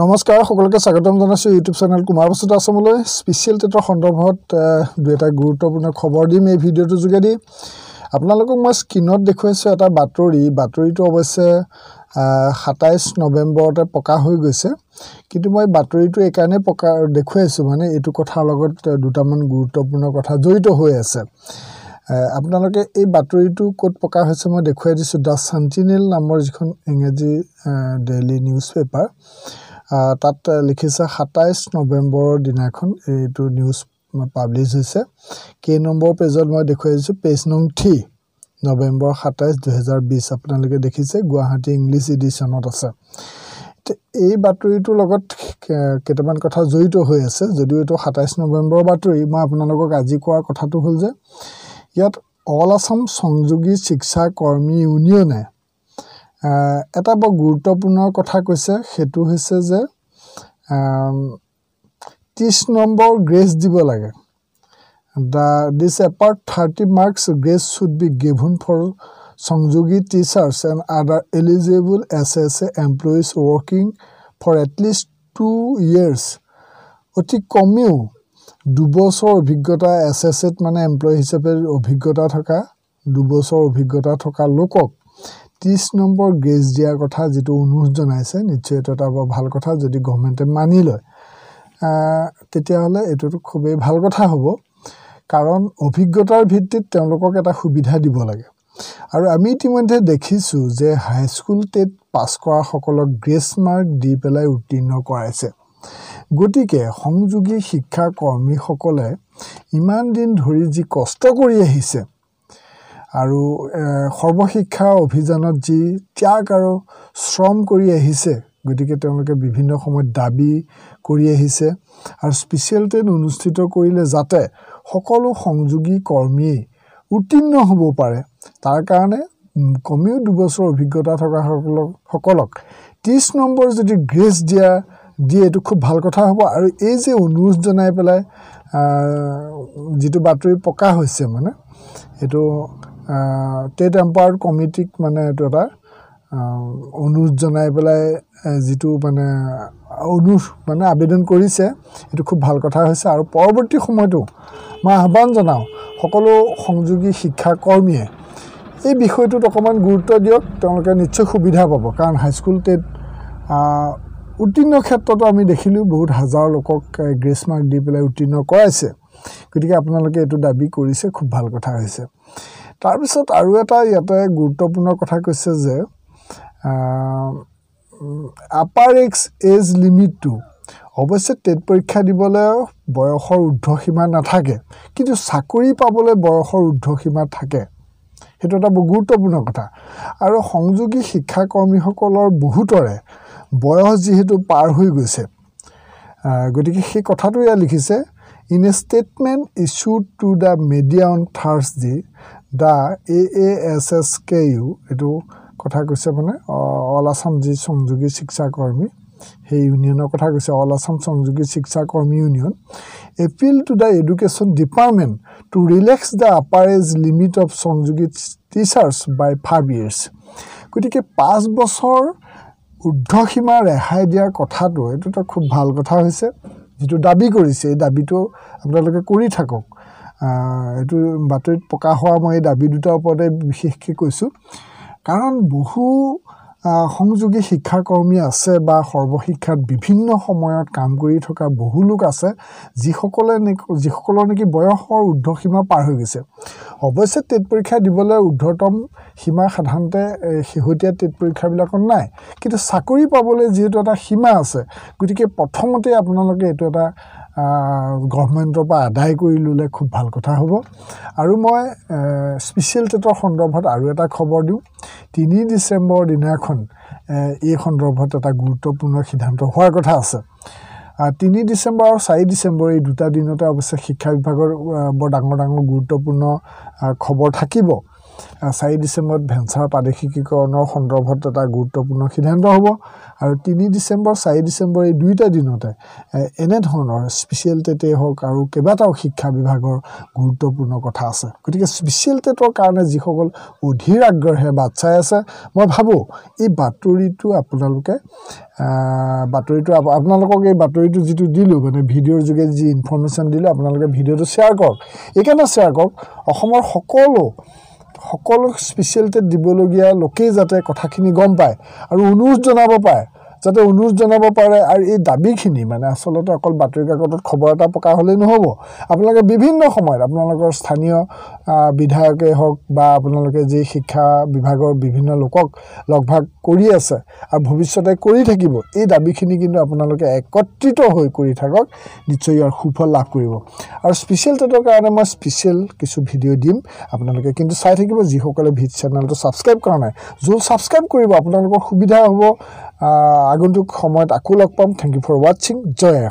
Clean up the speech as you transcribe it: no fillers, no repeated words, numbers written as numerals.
নমস্কাৰ সকলোকে স্বাগতম জনাইছো ইউটিউব চেনেল কুমাৰ বসন্ত আছামলৈ স্পেশাল টেটৰ সন্দৰ্ভত দুটা গুৰুত্বপূৰ্ণ খবৰ দিম এই ভিডিঅ'টো যোগেদি আপোনালোকক মই স্ক্ৰীনত দেখুৱাইছো এটা বাতৰিটো অৱশ্যে 27 নৱেম্বৰতে পকা হৈ গৈছে কিন্তু মই বাতৰিটো একাৰণে পকা দেখুৱাইছো মানে এইটো কথা লগত দুটামান গুৰুত্বপূৰ্ণ কথা জড়িত হৈ আছে আপোনালোকে এই বাতৰিটো কোট পকা হৈছে মই দেখুৱাই দিছো দা সেন্টিনেল নামৰ যিখন ইংৰাজী ডেইলি নিউজ পেপাৰ তাত লিখিছে 27 নৱেম্বৰৰ দিনাখন এইটো নিউজ পাব্লিছ হৈছে কে নম্বৰ পেজত মই দেখুৱাইছো পেজ নং 3 নৱেম্বৰ 27 2020 আপোনালোকে দেখিছে গুৱাহাটী ইংলিছ এডিশনত আছে এই বাতৰিটো লগত কেতমান কথা জড়িত হৈ আছে যদিও এটো 27 নৱেম্বৰৰ বাতৰি মই আপোনালোকক আজি কোৱা কথাটো হ'ল যে ইয়াত অল আসাম সংযোগী শিক্ষা কৰ্মী ইউনিয়নে এটা বৰ গুৰুত্বপূৰ্ণ কথা কৈছে হেতু হৈছে যে 30 নম্বৰ গ্ৰেজ দিব লাগে this apart 30 marks grace should be given for সংযোগী teachers and other eligible SSA employees working for at least 2 years অতি কমেও 2 বছৰ অভিজ্ঞতা SSAত মানে এমপ্লয় হিচাপে অভিজ্ঞতা থকা 2 বছৰ অভিজ্ঞতা থকা লোকক 30 নম্বৰ গ্ৰেজ দিয়াৰ কথা যেটো অনুৰোধ জনাইছে নিশ্চয় এটা ভাল কথা যদি গভমেন্টে মানি লয় তেতিয়া হলে এটো খুবই ভাল কথা হ'ব কাৰণ অভিজ্ঞতাৰ ভিত্তিত তেওঁলোকক এটা সুবিধা দিব লাগে আৰু আমি ইতিমধ্যে দেখিছো যে হাই স্কুল টেট পাস কৰা সকলক গ্ৰেজ মাৰ্ক দি পেলাই উত্তীৰ্ণ কৰাইছে গতিকে সংযোগী শিক্ষা কৰ্মী সকলে ইমান দিন ধৰি যি কষ্ট কৰি আহিছে আৰু সৰ্বশিক্ষা অভিযানত যি ত্যাগ আৰু শ্ৰম কৰি আহিছে গতিকে তেওঁলোকে বিভিন্ন সময় দাবী কৰি আহিছে আৰু স্পেশাল টেট অনুষ্ঠিত কৰিলে যাতে সকলো সংযোগী কৰ্মী উত্তীৰ্ণ হ'ব পাৰে তাৰ কাৰণে কমেও 2 বছৰ অভিজ্ঞতা থকা সকলক 30 নম্বৰ যদি গ্ৰেজ দিয়া দিয়ে এটো খুব ভাল কথা হ'ব আৰু এই যে অনুৰোধ জনাই পেলাই যেটো বাতৰি পকা হৈছে মানে এটো টেট এম্পায়াৰ কমিটিক মানে এটা অনুৰোধ জনাই পেলাই যেটো মানে অনুৰোধ মানে আবেদন কৰিছে এটো খুব ভাল কথা হৈছে আৰু পৰৱৰ্তী সময়টো মই আহ্বান জনাও সকলো সংযোগী শিক্ষা কৰ্মীয়ে এই বিষয়টো অকমান গুৰুত্ব দিয়ক তেওঁলোকে নিশ্চয় সুবিধা পাব কাৰণ হাই স্কুল টেট উত্তীৰ্ণ ক্ষেত্ৰত আমি দেখিলো বহুত হাজাৰ লোকক গ্ৰেজ মাৰ্ক দি পেলাই উত্তীৰ্ণ কৰাইছে গতিকে আপোনালোকে এটো দাবী কৰিছে খুব ভাল কথা হৈছে তাৰ পিছত আৰু এটা ইয়াতে গুৰুত্বপূৰ্ণ কথা কৈছে যে আপাৰ এজ লিমিটটো অৱশ্যে টেট পৰীক্ষা দিবলৈ বয়সৰ ঊৰ্ধ্ব সীমা নাথাকে কিন্তু চাকৰি পাবলৈ বয়সৰ ঊৰ্ধ্ব সীমা থাকে হেতু এটা গুৰুত্বপূৰ্ণ কথা আৰু সংযোগী শিক্ষা কৰ্মীসকলৰ বহুতৰে বয়স যেহেতু পাৰ হৈ গৈছে গতিকে সেই কথাটো ইয়া লিখিছে in a statement issued to the media on Thursday the AASSKU এটো কথা কৈছে মানে অল আসাম জি সংযোগী শিক্ষা কৰ্মী হে ইউনিয়নৰ কথা কৈছে অল আসাম সংযোগী শিক্ষা কৰ্মী union appeal to the education department to relax the upper age limit of সংযোগী teachers by 5 years গতিকে 5 বছৰ উদ্ধ সীমা ৰেহাই দিয়াৰ কথাটো এটো খুব ভাল কথা হৈছে যেটো দাবী কৰিছে এই দাবীটো আপোনালোকে কৰি থাকক এটো বাতৰিত পকা হোৱা মই দাবী দুটা ওপৰতে বিশেষকৈ কৈছো কাৰণ বহু সংযোগী শিক্ষা কৰ্মী আছে বা সৰ্বশিক্ষাত বিভিন্ন সময়ত কাম কৰি থকা বহু লোক আছে যিসকলৰ নেকি বয়সৰ উদ্ধ সীমা পাৰ হৈ গৈছে অৱশ্যে টেট পৰীক্ষা দিবলৈ উদ্ধতম সীমা সাধাৰণতে শেহতীয়া টেট পৰীক্ষাবিলাকত নাই কিন্তু চাকৰি পাবলৈ যেটো এটা সীমা আছে গতিকে প্ৰথমতে আপোনালোকে এটো এটা গভমেন্টৰ পৰা আদায় কৰি ললে খুব ভাল কথা হ'ব আৰু মই স্পেশাল টেটৰ সন্দৰ্ভত আৰু এটা খবৰ দিম 3 ডিসেম্বৰ দিনাখন এই সন্দৰ্ভত এটা গুৰুত্বপূৰ্ণ সিদ্ধান্ত হোৱাৰ কথা আছে 3 ডিসেম্বৰ আৰু 4 ডিসেম্বৰ এই দুটা দিনতে অৱশ্যে শিক্ষা বিভাগৰ বৰ ডাঙৰ গুৰুত্বপূৰ্ণ খবৰ থাকিব 4 ডিসেম্বৰ ভেঞ্চাৰ প্ৰাদেশিকীকৰণৰ সন্দৰ্ভত এটা গুৰুত্বপূৰ্ণ সিদ্ধান্ত হ'ব আৰু 3 ডিসেম্বৰ 4 ডিসেম্বৰ এই দুইটা দিনতে এনে ধৰণৰ স্পেশাল টেটে হওক আৰু কেবাটাও শিক্ষা বিভাগৰ গুৰুত্বপূৰ্ণ কথা আছে গতিকে স্পেশাল টেটৰ কাৰণে যিসকল অধীৰ আগ্ৰহে বাট চাই আছে মই ভাবো এই বাতৰিটো আপোনালোকে যিটো দিলো মানে ভিডিঅৰ যোগে যি ইনফৰমেচন দিলো আপোনালোকে ভিডিঅটো শেয়াৰ কৰক একেনা শেয়াৰ কৰক অসমৰ সকলো স্পেশালিটি দিবলগীয়া লোকে যাতে কথাখিনি গম পায় আৰু অনুৰোধ জনাব পাৰে আৰু এই দাবীখিনি মানে আসলতে অকল বাতৰি কাকতত খবৰ এটা প্ৰকাশ হ'লে নহব আপোনালোকে বিভিন্ন সময়ত আপোনালোকৰ স্থানীয় বিধায়কে হওক বা আপোনালোকে যে শিক্ষা বিভাগৰ বিভিন্ন লোকক লগভাগ কৰি আছে আৰু ভৱিষ্যতে কৰি থাকিব এই দাবীখিনি কিন্তু আপোনালোকে একত্ৰিত হৈ কৰি থাকক নিশ্চয় ইয়াৰ সুফল লাভ কৰিব আৰু স্পেশাল টেটৰ কাৰণে মই স্পেশাল কিছু ভিডিঅ' দিম আপোনালোকে কিন্তু চাই থাকিব যিসকলে ভিডিঅ' চেনেলটো সাবস্ক্রাইব কৰা নাই জল সাবস্ক্ৰাইব কৰিব আপোনালোকৰ সুবিধা হ'ব আগন্তুক সময়ত আকৌ লগ পাম। Thank you for watching. Jay